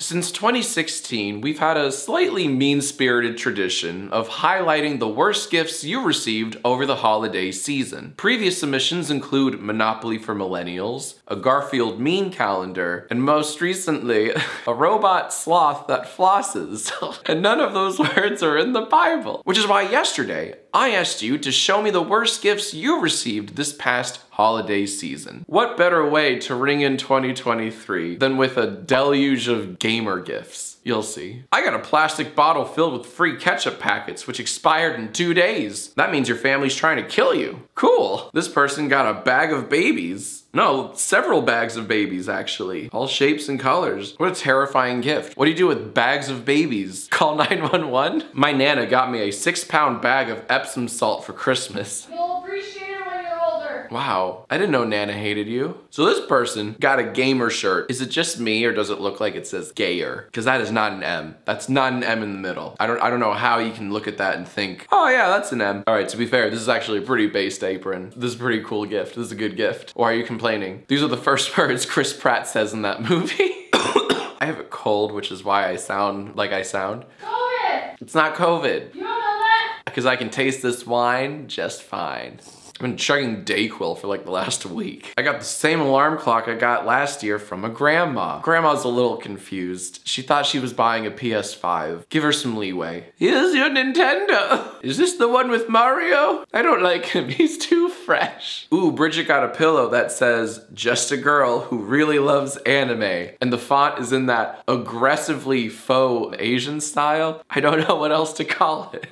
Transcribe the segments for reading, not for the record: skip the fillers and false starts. Since 2016, we've had a slightly mean-spirited tradition of highlighting the worst gifts you received over the holiday season. Previous submissions include Monopoly for Millennials, a Garfield meme calendar, and most recently, a robot sloth that flosses. And none of those words are in the Bible. Which is why yesterday, I asked you to show me the worst gifts you received this past holiday season. What better way to ring in 2023 than with a deluge of gamer gifts? You'll see. I got a plastic bottle filled with free ketchup packets, which expired in 2 days. That means your family's trying to kill you. Cool. This person got a bag of babies. No, several bags of babies, actually. All shapes and colors. What a terrifying gift. What do you do with bags of babies? Call 911? My Nana got me a 6-pound bag of Epsom salt for Christmas. You'll appreciate it when you're older. Wow, I didn't know Nana hated you. So this person got a gamer shirt. Is it just me, or does it look like it says gayer? Because that is not an M. That's not an M in the middle. I don't know how you can look at that and think, oh yeah, that's an M. All right, to be fair, this is actually a pretty based apron. This is a pretty cool gift. This is a good gift. Or are you complaining? These are the first words Chris Pratt says in that movie. I have a cold, which is why I sound like I sound. COVID! It's not COVID. You don't know that? Because I can taste this wine just fine. I've been chugging DayQuil for like the last week. I got the same alarm clock I got last year from a grandma. Grandma's a little confused. She thought she was buying a PS5. Give her some leeway. Here's your Nintendo. Is this the one with Mario? I don't like him, he's too fresh. Ooh, Bridget got a pillow that says, just a girl who really loves anime. And the font is in that aggressively faux Asian style. I don't know what else to call it.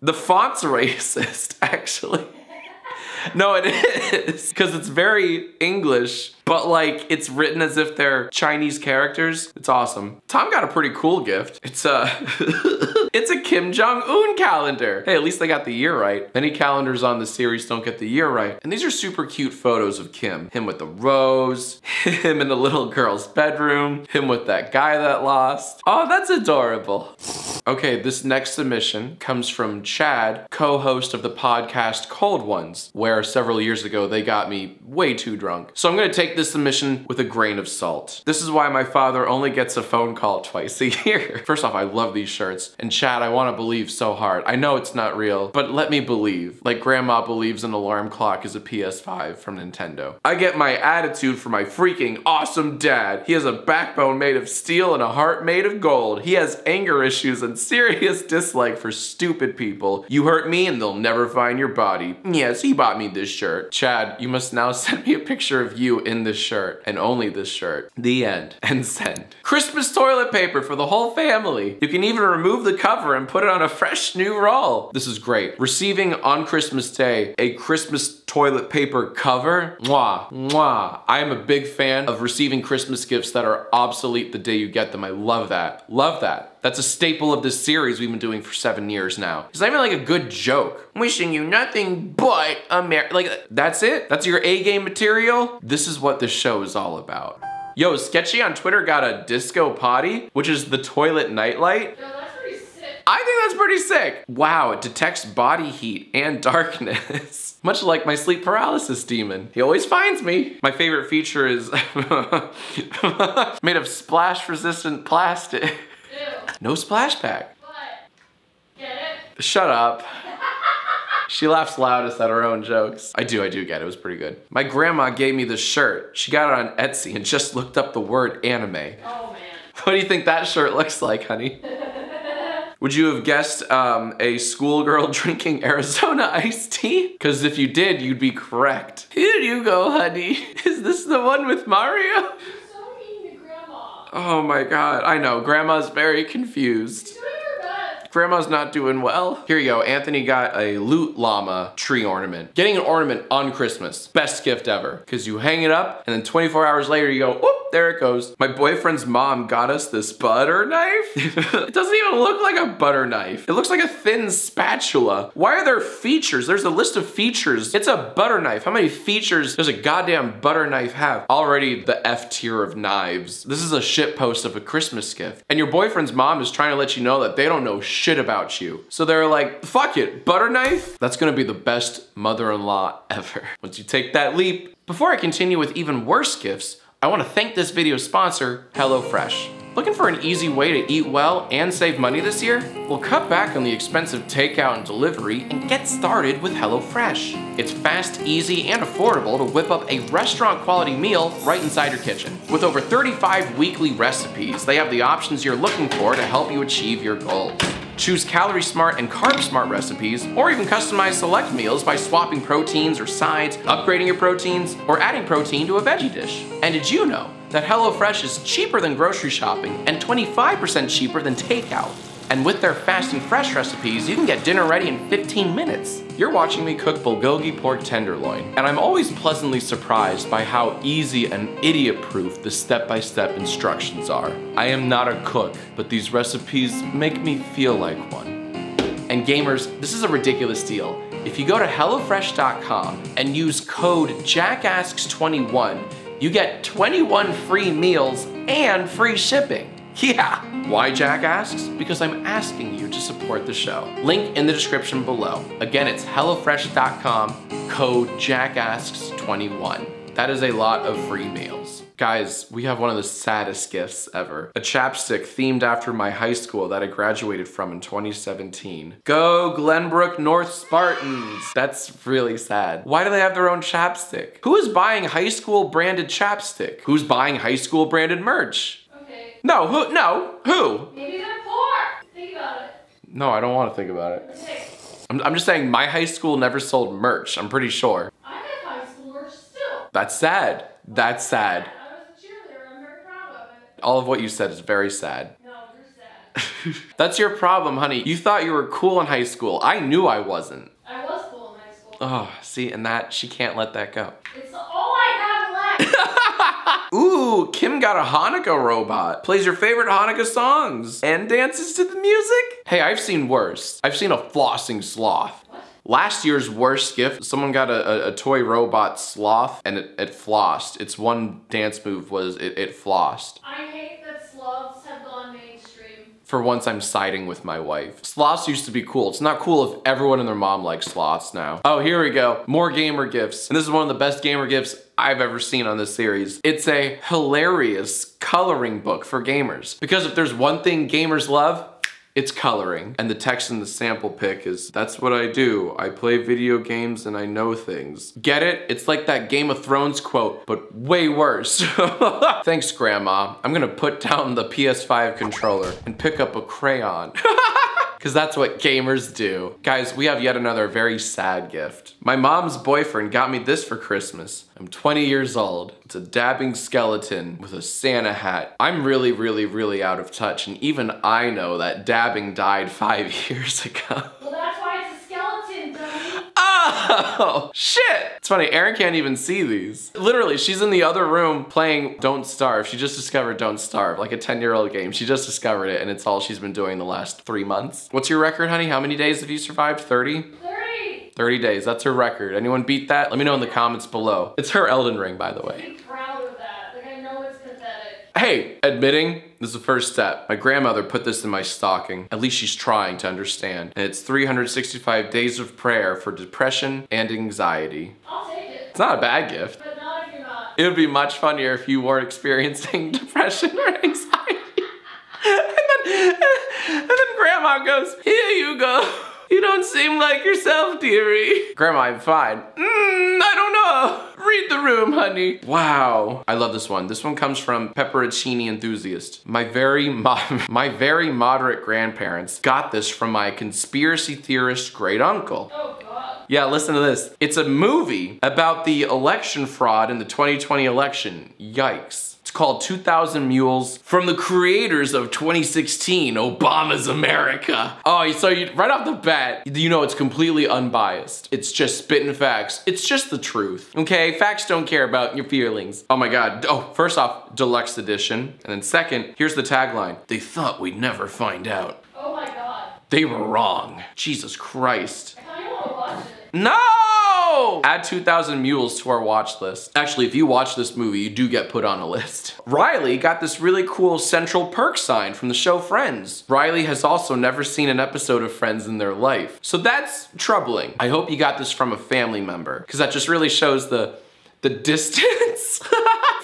The font's racist, actually. No, it is, because it's very English, but like it's written as if they're Chinese characters. It's awesome. Tom got a pretty cool gift. It's a, it's a Kim Jong-un calendar. Hey, at least they got the year right. Many calendars on the series don't get the year right. And these are super cute photos of Kim. Him with the rose, him in the little girl's bedroom, him with that guy that lost. Oh, that's adorable. Okay, this next submission comes from Chad, co-host of the podcast Cold Ones, where several years ago they got me way too drunk. So I'm gonna take this submission with a grain of salt. This is why my father only gets a phone call twice a year. First off, I love these shirts. And Chad, I wanna believe so hard. I know it's not real, but let me believe. Like grandma believes an alarm clock is a PS5 from Nintendo. I get my attitude from my freaking awesome dad. He has a backbone made of steel and a heart made of gold. He has anger issues and serious dislike for stupid people. You hurt me and they'll never find your body. Yes, he bought me this shirt. Chad, you must now send me a picture of you in this shirt and only this shirt. The end. And send. Christmas toilet paper for the whole family. You can even remove the cover and put it on a fresh new roll. This is great. Receiving on Christmas Day a Christmas toilet paper cover. Mwah, mwah. I am a big fan of receiving Christmas gifts that are obsolete the day you get them. I love that. Love that. That's a staple of this series we've been doing for 7 years now. It's not even like a good joke. Wishing you nothing but America. Like, that's it? That's your A-game material? This is what this show is all about. Yo, Sketchy on Twitter got a disco potty, which is the toilet nightlight. I think that's pretty sick. Wow, it detects body heat and darkness. Much like my sleep paralysis demon. He always finds me. My favorite feature is made of splash-resistant plastic. Ew. No splashback. What? Get it? Shut up. She laughs loudest at her own jokes. I do get it. It was pretty good. My grandma gave me this shirt. She got it on Etsy and just looked up the word anime. Oh, man. What do you think that shirt looks like, honey? Would you have guessed a schoolgirl drinking Arizona iced tea? Because if you did, you'd be correct. Here you go, honey. Is this the one with Mario? You're so mean to Grandma. Oh my God, I know. Grandma's very confused. You're doing your best. Grandma's not doing well. Here you go. Anthony got a loot llama tree ornament. Getting an ornament on Christmas, best gift ever. Because you hang it up and then 24 hours later you go, whoop. There it goes. My boyfriend's mom got us this butter knife. It doesn't even look like a butter knife. It looks like a thin spatula. Why are there features? There's a list of features. It's a butter knife. How many features does a goddamn butter knife have? Already the F tier of knives. This is a shitpost of a Christmas gift. And your boyfriend's mom is trying to let you know that they don't know shit about you. So they're like, fuck it, butter knife? That's gonna be the best mother-in-law ever. Once you take that leap. Before I continue with even worse gifts, I want to thank this video's sponsor, HelloFresh. Looking for an easy way to eat well and save money this year? Well, cut back on the expensive takeout and delivery and get started with HelloFresh. It's fast, easy, and affordable to whip up a restaurant-quality meal right inside your kitchen. With over 35 weekly recipes, they have the options you're looking for to help you achieve your goals. Choose calorie-smart and carb-smart recipes, or even customize select meals by swapping proteins or sides, upgrading your proteins, or adding protein to a veggie dish. And did you know that HelloFresh is cheaper than grocery shopping and 25% cheaper than takeout? And with their fast and fresh recipes, you can get dinner ready in 15 minutes. You're watching me cook bulgogi pork tenderloin, and I'm always pleasantly surprised by how easy and idiot-proof the step-by-step instructions are. I am not a cook, but these recipes make me feel like one. And gamers, this is a ridiculous deal. If you go to HelloFresh.com and use code JACKASKS21, you get 21 free meals and free shipping. Yeah. Why Jack asks? Because I'm asking you to support the show. Link in the description below. Again, it's HelloFresh.com, code JACKASKS21. That is a lot of free meals. Guys, we have one of the saddest gifts ever. A chapstick themed after my high school that I graduated from in 2017. Go Glenbrook North Spartans! That's really sad. Why do they have their own chapstick? Who is buying high school branded chapstick? Who's buying high school branded merch? No, who? No, who? Maybe they're poor. Think about it. No, I don't want to think about it. Okay. I'm just saying my high school never sold merch, I'm pretty sure. I have high school merch still. That's sad. That's sad. I was a cheerleader. I'm very proud of it. All of what you said is very sad. No, you're sad. That's your problem, honey. You thought you were cool in high school. I knew I wasn't. I was cool in high school. Oh, see, and that, she can't let that go. It's all I have left. Ooh, Kim got a Hanukkah robot. Plays your favorite Hanukkah songs and dances to the music. Hey, I've seen worse. I've seen a flossing sloth. What? Last year's worst gift, someone got a toy robot sloth and it flossed. Its one dance move was it flossed. I hate that sloths have gone mainstream. For once, I'm siding with my wife. Sloths used to be cool. It's not cool if everyone and their mom likes sloths now. Oh, here we go. More gamer gifts. And this is one of the best gamer gifts I've ever seen on this series. It's a hilarious coloring book for gamers. Because if there's one thing gamers love, it's coloring. And the text in the sample pic is, that's what I do. I play video games and I know things. Get it? It's like that Game of Thrones quote, but way worse. Thanks, Grandma. I'm gonna put down the PS5 controller and pick up a crayon. Because that's what gamers do. Guys, we have yet another very sad gift. My mom's boyfriend got me this for Christmas. I'm 20 years old. It's a dabbing skeleton with a Santa hat. I'm really, really, really out of touch, and even I know that dabbing died 5 years ago. Well, that's why it's a skeleton, dummy. Oh, shit! It's funny, Erin can't even see these. Literally, she's in the other room playing Don't Starve. She just discovered Don't Starve, like a 10-year-old game. She just discovered it, and it's all she's been doing the last 3 months. What's your record, honey? How many days have you survived? 30? 30! 30 days, that's her record. Anyone beat that? Let me know in the comments below. It's her Elden Ring, by the way. Be proud of that. Like, I know it's pathetic. Hey, admitting. This is the first step. My grandmother put this in my stocking. At least she's trying to understand. And it's 365 days of prayer for depression and anxiety. I'll take it. It's not a bad gift. But not if you're not. It would be much funnier if you weren't experiencing depression or anxiety. and then Grandma goes, here you go. You don't seem like yourself, dearie. Grandma, I'm fine. I don't know. Read the room, honey. Wow. I love this one. This one comes from Pepperoncini Enthusiast. My very moderate grandparents got this from my conspiracy theorist great uncle. Oh, God. Yeah, listen to this. It's a movie about the election fraud in the 2020 election. Yikes. It's called 2,000 Mules from the creators of 2016, Obama's America. Oh, so you, right off the bat, you know it's completely unbiased. It's just spitting facts. It's just the truth, okay? Facts don't care about your feelings. Oh my God. Oh, first off, deluxe edition. And then second, here's the tagline. They thought we'd never find out. Oh my God. They were wrong. Jesus Christ. I kinda wanna watch it. No! Add 2,000 Mules to our watch list. Actually, if you watch this movie, you do get put on a list. Riley got this really cool Central Perk sign from the show Friends. Riley has also never seen an episode of Friends in their life. So that's troubling. I hope you got this from a family member, because that just really shows the distance.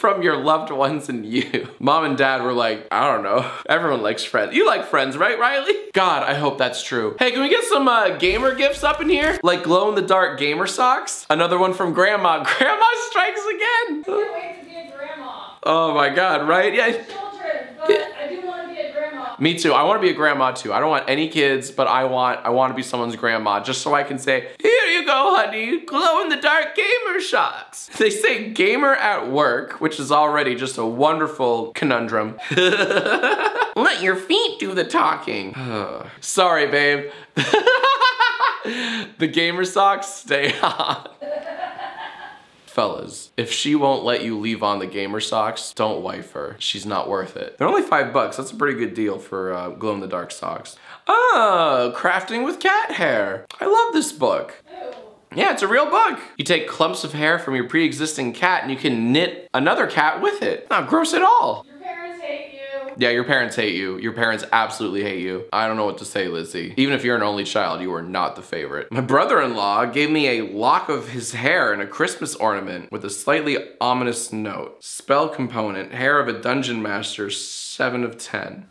from your loved ones and you. Mom and dad were like, I don't know. Everyone likes Friends. You like Friends, right, Riley? God, I hope that's true. Hey, can we get some gamer gifts up in here? Like glow-in-the-dark gamer socks? Another one from Grandma. Grandma strikes again. I can't wait to be a grandma. Oh my God, right? Yeah. Children, but I do want to be a grandma. Me too. I want to be a grandma too. I don't want any kids, but I want to be someone's grandma just so I can say, here you go, honey, glow-in-the-dark gamer socks. They say gamer at work, which is already just a wonderful conundrum. Let your feet do the talking. Sorry, babe. The gamer socks stay on. Fellas, if she won't let you leave on the gamer socks, don't wife her. She's not worth it. They're only $5. That's a pretty good deal for glow-in-the-dark socks. Oh, Crafting with Cat Hair. I love this book. Ew. Yeah, it's a real book. You take clumps of hair from your pre-existing cat and you can knit another cat with it. Not gross at all. Yeah, your parents hate you. Your parents absolutely hate you. I don't know what to say, Lizzie. Even if you're an only child, you are not the favorite. My brother-in-law gave me a lock of his hair and a Christmas ornament with a slightly ominous note. Spell component, hair of a dungeon master, 7 of 10.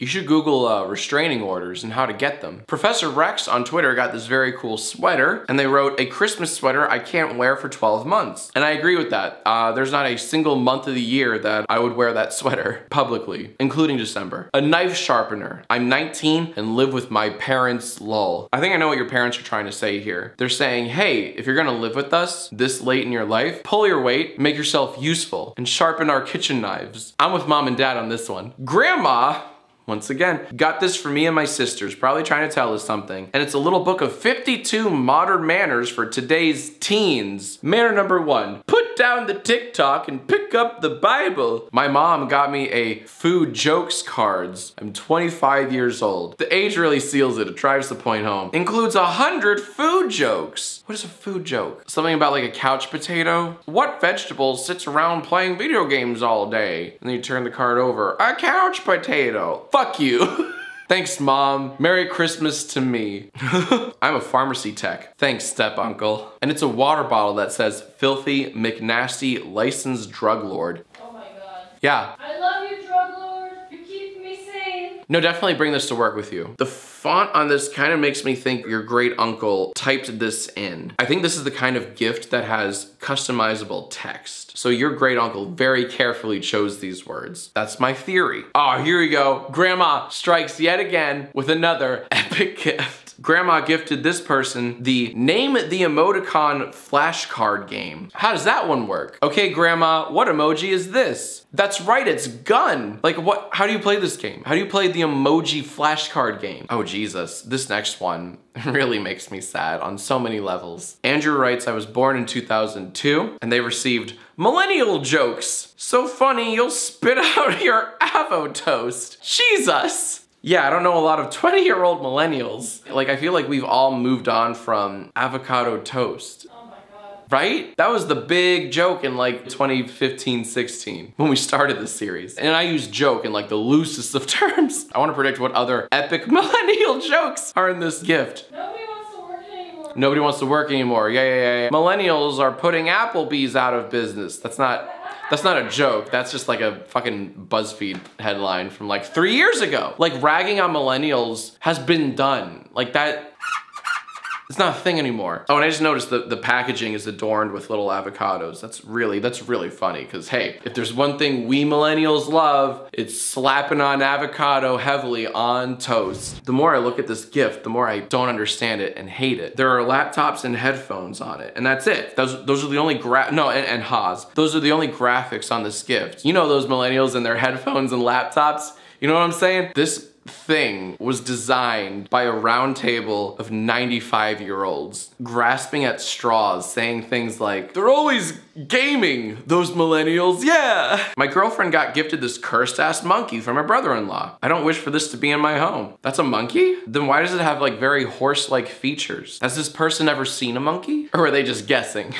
You should Google restraining orders and how to get them. Professor Rex on Twitter got this very cool sweater and they wrote, a Christmas sweater I can't wear for 12 months. And I agree with that. There's not a single month of the year that I would wear that sweater publicly, including December. A knife sharpener. I'm 19 and live with my parents, lol. I think I know what your parents are trying to say here. They're saying, hey, if you're gonna live with us this late in your life, pull your weight, make yourself useful, and sharpen our kitchen knives. I'm with Mom and Dad on this one. Grandma, once again, got this for me and my sisters, probably trying to tell us something. And it's a little book of 52 modern manners for today's teens. Manner number 1, put down the TikTok and pick up the Bible. My mom got me a food jokes cards. I'm 25 years old. The age really seals it drives the point home. Includes 100 food jokes. What is a food joke? Something about like a couch potato? What vegetable sits around playing video games all day? And then you turn the card over, a couch potato. Fuck you. Thanks, Mom. Merry Christmas to me. I'm a pharmacy tech. Thanks, step uncle. And it's a water bottle that says Filthy McNasty Licensed Drug Lord. Oh my God. Yeah. I love you, Drug Lord. You keep me sane. No, definitely bring this to work with you. The font on this kind of makes me think your great uncle typed this in. I think this is the kind of gift that has customizable text. So your great uncle very carefully chose these words. That's my theory. Oh, here we go. Grandma strikes yet again with another epic gift. Grandma gifted this person the Name the Emoticon flashcard game. How does that one work? Okay, Grandma, what emoji is this? That's right, it's gun. Like what, how do you play this game? How do you play the emoji flashcard game? Oh Jesus, this next one really makes me sad on so many levels. Andrew writes, I was born in 2002 and they received millennial jokes. So funny, you'll spit out your avocado toast. Jesus. Yeah, I don't know a lot of 20-year-old millennials. Like, I feel like we've all moved on from avocado toast. Oh my God. Right? That was the big joke in like 2015-16 when we started this series. And I use joke in like the loosest of terms. I want to predict what other epic millennial jokes are in this gift. Nobody wants to work anymore. Nobody wants to work anymore. Yeah. Millennials are putting Applebee's out of business. That's not a joke. That's just like a fucking BuzzFeed headline from like 3 years ago. Like ragging on millennials has been done. Like that, it's not a thing anymore. Oh, and I just noticed that the packaging is adorned with little avocados. That's really funny. Cause hey, if there's one thing we millennials love, it's slapping on avocado heavily on toast. The more I look at this gift, the more I don't understand it and hate it. There are laptops and headphones on it, and that's it. Those are the only Those are the only graphics on this gift. You know those millennials and their headphones and laptops. You know what I'm saying? This thing was designed by a round table of 95-year-olds grasping at straws, saying things like, they're always gaming, those millennials, yeah. My girlfriend got gifted this cursed ass monkey from her brother-in-law. I don't wish for this to be in my home. That's a monkey? Then why does it have like very horse-like features? Has this person ever seen a monkey? Or are they just guessing?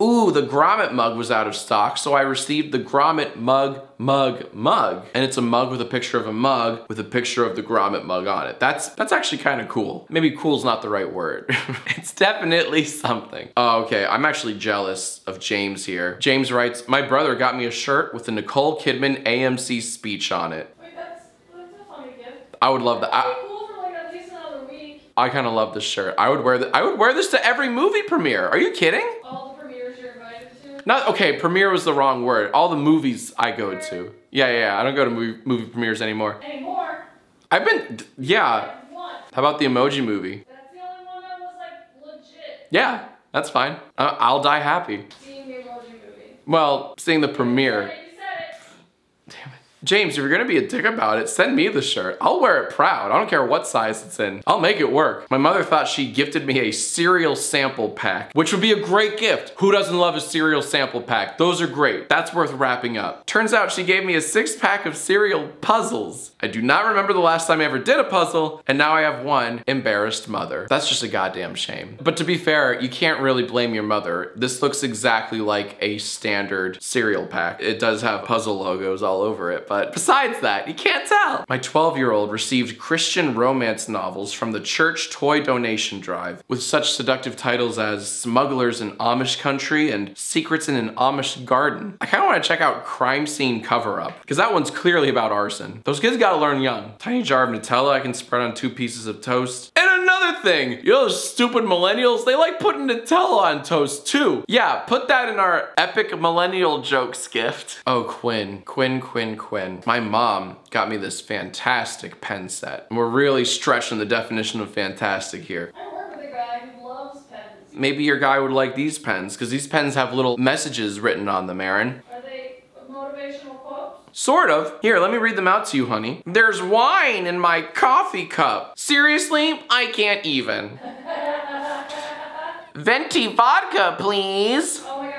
Ooh, the grommet mug was out of stock, so I received the grommet mug. And it's a mug with a picture of a mug with a picture of the grommet mug on it. That's actually kind of cool. Maybe cool's not the right word. It's definitely something. Oh, okay, I'm actually jealous of James here. James writes, my brother got me a shirt with the Nicole Kidman AMC speech on it. Wait, that's not funny again. I would love that. That'd be cool for like at least another week. I kind of love this shirt. I would wear this to every movie premiere. Are you kidding? All the premieres you're invited to? Not, okay, premiere was the wrong word. All the movies I go to. Yeah, I don't go to movie premieres anymore. Anymore? I've been, yeah. How about the Emoji Movie? That's the only one that was like legit. Yeah, that's fine. I'll die happy. Seeing the Emoji Movie. Well, seeing the premiere. You said it. Damn it. James, if you're gonna be a dick about it, send me the shirt. I'll wear it proud. I don't care what size it's in. I'll make it work. My mother thought she gifted me a cereal sample pack, which would be a great gift. Who doesn't love a cereal sample pack? Those are great. That's worth wrapping up. Turns out she gave me a 6-pack of cereal puzzles. I do not remember the last time I ever did a puzzle, and now I have one embarrassed mother. That's just a goddamn shame. But to be fair, you can't really blame your mother. This looks exactly like a standard cereal pack. It does have puzzle logos all over it. But besides that, you can't tell. My 12-year-old received Christian romance novels from the church toy donation drive with such seductive titles as Smugglers in Amish Country and Secrets in an Amish Garden. I kind of want to check out Crime Scene Cover-Up because that one's clearly about arson. Those kids gotta learn young. Tiny jar of Nutella I can spread on 2 pieces of toast. And another thing, you know those stupid millennials, they like putting Nutella on toast too. Yeah, put that in our epic millennial jokes gift. Oh, Quinn. My mom got me this fantastic pen set. And we're really stretching the definition of fantastic here. I work with a guy who loves pens. Maybe your guy would like these pens, because these pens have little messages written on them, Aaron. Are they motivational quotes? Sort of. Here, let me read them out to you, honey. There's wine in my coffee cup. Seriously, I can't even. Venti vodka, please. Oh my God.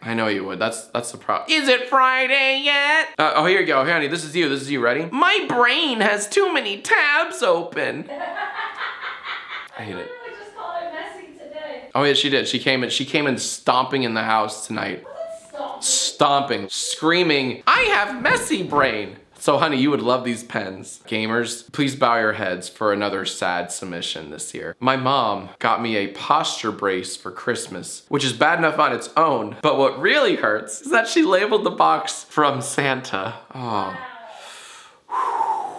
I know you would. That's the problem. Is it Friday yet? Oh, here you go, honey. This is you. This is you. Ready? My brain has too many tabs open. I hate it. Really just called it messy today. Oh yeah, she did. She came in stomping in the house tonight. Stomping, screaming. I have messy brain. So honey, you would love these pens. Gamers, please bow your heads for another sad submission this year. My mom got me a posture brace for Christmas, which is bad enough on its own, but what really hurts is that she labeled the box "From Santa." Oh.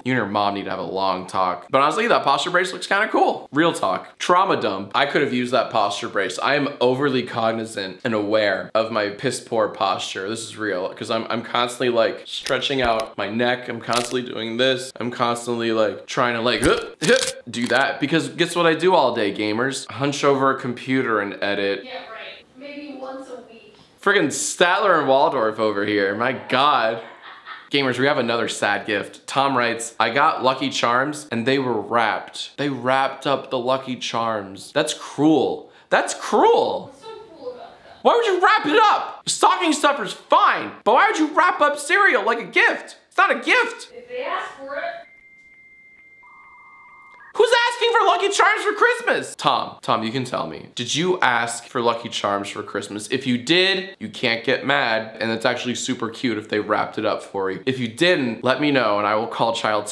You and her mom need to have a long talk. But honestly, that posture brace looks kind of cool. Real talk. Trauma dump. I could have used that posture brace. I am overly cognizant and aware of my piss poor posture. This is real, because I'm constantly like stretching out my neck. I'm constantly doing this. I'm constantly like trying to like do that, because guess what I do all day, gamers? I hunch over a computer and edit. Yeah, right. Maybe once a week. Freaking Statler and Waldorf over here. My God. Gamers, we have another sad gift. Tom writes, I got Lucky Charms and they were wrapped. They wrapped up the Lucky Charms. That's cruel. That's cruel. What's so cool about that? Why would you wrap it up? Stocking stuffer's fine, but why would you wrap up cereal like a gift? It's not a gift. If they ask for it. Who's asking for Lucky Charms for Christmas? Tom, you can tell me. Did you ask for Lucky Charms for Christmas? If you did, you can't get mad, and it's actually super cute if they wrapped it up for you. If you didn't, let me know and I will call Child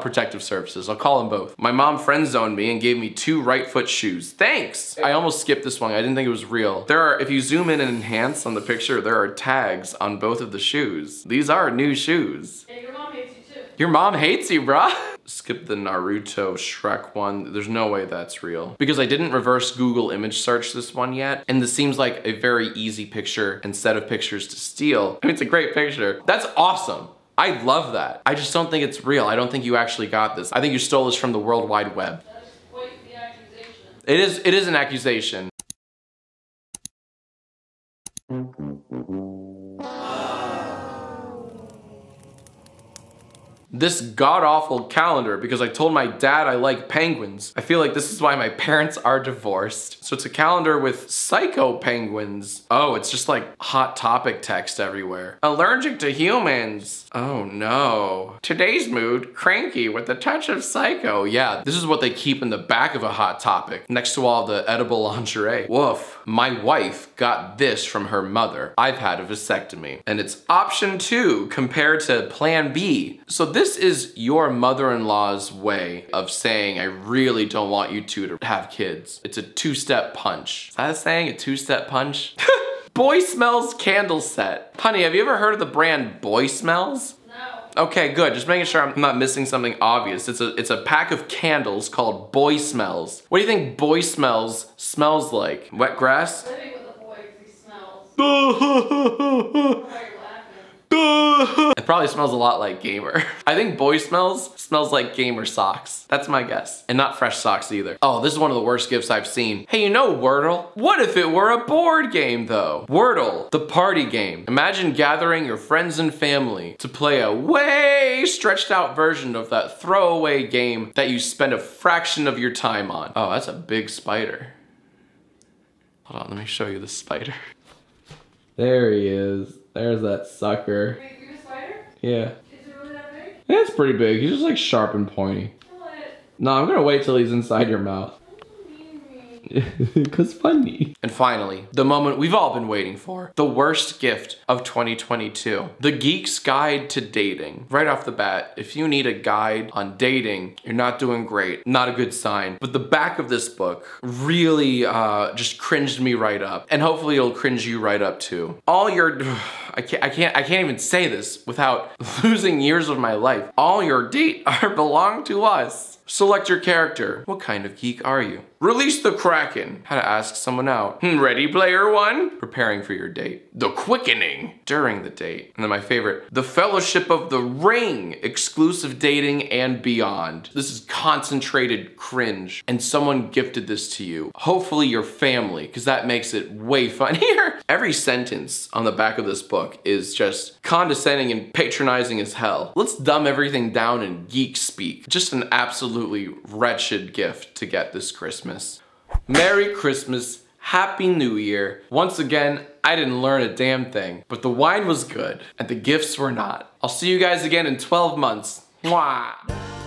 Protective Services. I'll call them both. My mom friend-zoned me and gave me 2 right foot shoes. Thanks! I almost skipped this one. I didn't think it was real. There are, if you zoom in and enhance on the picture, there are tags on both of the shoes. These are new shoes. And your mom hates you too. Your mom hates you, bruh. Skip the Naruto Shrek one. There's no way that's real. Because I didn't reverse Google image search this one yet, and this seems like a very easy picture and set of pictures to steal. I mean, it's a great picture. That's awesome. I love that. I just don't think it's real. I don't think you actually got this. I think you stole this from the World Wide Web. That is quite the accusation. It is an accusation. This god-awful calendar, because I told my dad I like penguins. I feel like this is why my parents are divorced. So it's a calendar with psycho penguins. Oh, it's just like hot topic text everywhere. Allergic to humans. Oh no. Today's mood, cranky with a touch of psycho. Yeah, this is what they keep in the back of a hot topic, next to all the edible lingerie. Woof. My wife got this from her mother. I've had a vasectomy. And it's option 2 compared to plan B. So this this is your mother-in-law's way of saying, I really don't want you two to have kids. It's a two-step punch. Is that a saying, a two-step punch? Boy Smells candle set. Honey, have you ever heard of the brand Boy Smells? No. Okay, good, just making sure I'm not missing something obvious. It's a pack of candles called Boy Smells. What do you think Boy Smells smells like? Wet grass? Living with a boy because he smells. Why are you laughing? It probably smells a lot like Gamer. I think Boy Smells smells like Gamer socks. That's my guess. And not fresh socks either. Oh, this is one of the worst gifts I've seen. Hey, you know Wordle? What if it were a board game though? Wordle, the party game. Imagine gathering your friends and family to play a way stretched out version of that throwaway game that you spend a fraction of your time on. Oh, that's a big spider. Hold on, let me show you the spider. There he is. There's that sucker. Wait, you're a spider? Yeah. Is it really that big? Yeah, it's pretty big. He's just like sharp and pointy. What? No, I'm gonna wait till he's inside your mouth. Because funny. And finally, the moment we've all been waiting for. The worst gift of 2022. The Geek's Guide to Dating. Right off the bat, if you need a guide on dating, you're not doing great. Not a good sign. But the back of this book really just cringed me right up. And hopefully it'll cringe you right up too. All your... I can't even say this without losing years of my life. All your date are belong to us. Select your character. What kind of geek are you? Release the Kraken. How to ask someone out. Ready Player One. Preparing for your date. The Quickening. During the date. And then my favorite, The Fellowship of the Ring. Exclusive dating and beyond. This is concentrated cringe. And someone gifted this to you. Hopefully your family, because that makes it way funnier. Every sentence on the back of this book is just condescending and patronizing as hell. Let's dumb everything down in geek speak. Just an absolutely wretched gift to get this Christmas. Merry Christmas, Happy New Year. Once again, I didn't learn a damn thing, but the wine was good and the gifts were not. I'll see you guys again in 12 months. Mwah.